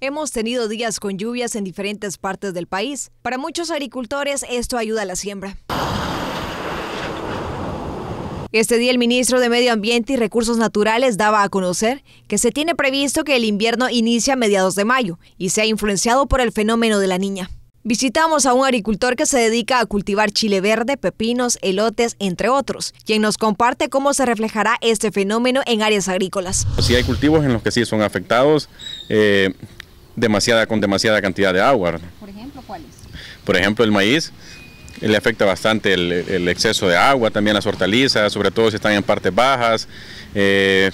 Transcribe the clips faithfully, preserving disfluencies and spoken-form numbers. Hemos tenido días con lluvias en diferentes partes del país. Para muchos agricultores esto ayuda a la siembra. Este día el ministro de Medio Ambiente y Recursos Naturales daba a conocer que se tiene previsto que el invierno inicie a mediados de mayo y sea influenciado por el fenómeno de la Niña. Visitamos a un agricultor que se dedica a cultivar chile verde, pepinos, elotes, entre otros, quien nos comparte cómo se reflejará este fenómeno en áreas agrícolas. Sí hay cultivos en los que sí son afectados eh, demasiada, con demasiada cantidad de agua. ¿Por ejemplo cuáles? Por ejemplo el maíz, le afecta bastante el, el exceso de agua, también las hortalizas, sobre todo si están en partes bajas, eh,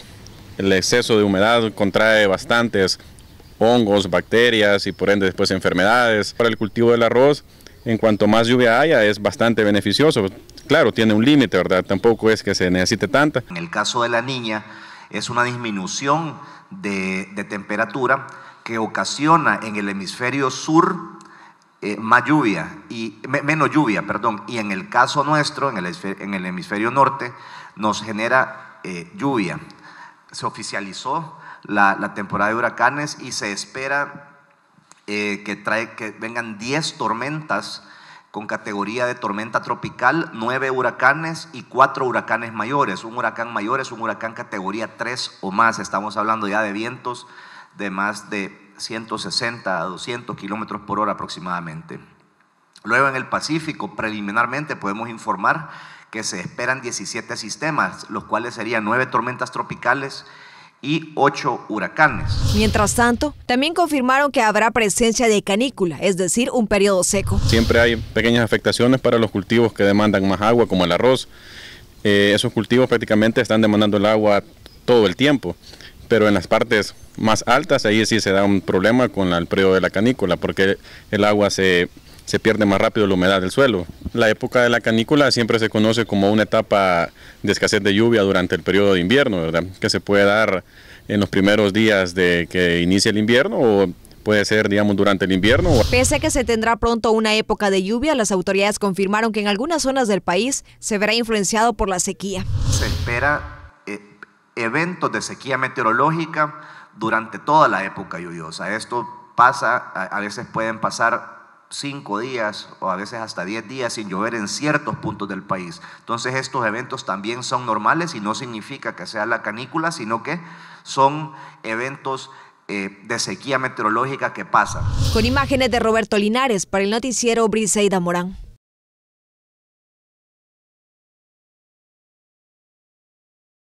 el exceso de humedad contrae bastantes hongos, bacterias y por ende después enfermedades. Para el cultivo del arroz, en cuanto más lluvia haya, es bastante beneficioso. Claro, tiene un límite, ¿verdad? Tampoco es que se necesite tanta. En el caso de la Niña, es una disminución de, de temperatura que ocasiona en el hemisferio sur eh, más lluvia, y, me, menos lluvia, perdón. Y en el caso nuestro, en el, en el hemisferio norte, nos genera eh, lluvia. Se oficializó La, la temporada de huracanes y se espera eh, que, trae, que vengan diez tormentas con categoría de tormenta tropical, nueve huracanes y cuatro huracanes mayores. Un huracán mayor es un huracán categoría tres o más. Estamos hablando ya de vientos de más de ciento sesenta a doscientos kilómetros por hora aproximadamente. Luego en el Pacífico, preliminarmente podemos informar que se esperan diecisiete sistemas, los cuales serían nueve tormentas tropicales y ocho huracanes. Mientras tanto, también confirmaron que habrá presencia de canícula, es decir, un periodo seco. Siempre hay pequeñas afectaciones para los cultivos que demandan más agua, como el arroz. Eh, esos cultivos prácticamente están demandando el agua todo el tiempo, pero en las partes más altas, ahí sí se da un problema con el periodo de la canícula, porque el agua se, se pierde más rápido la humedad del suelo. La época de la canícula siempre se conoce como una etapa de escasez de lluvia durante el periodo de invierno, ¿verdad? Que se puede dar en los primeros días de que inicia el invierno o puede ser, digamos, durante el invierno. Pese a que se tendrá pronto una época de lluvia, las autoridades confirmaron que en algunas zonas del país se verá influenciado por la sequía. Se espera eh, eventos de sequía meteorológica durante toda la época lluviosa. Esto pasa, a, a veces pueden pasar cinco días o a veces hasta diez días sin llover en ciertos puntos del país. Entonces estos eventos también son normales y no significa que sea la canícula, sino que son eventos eh, de sequía meteorológica que pasan. Con imágenes de Roberto Linares para el noticiero Briseida Morán.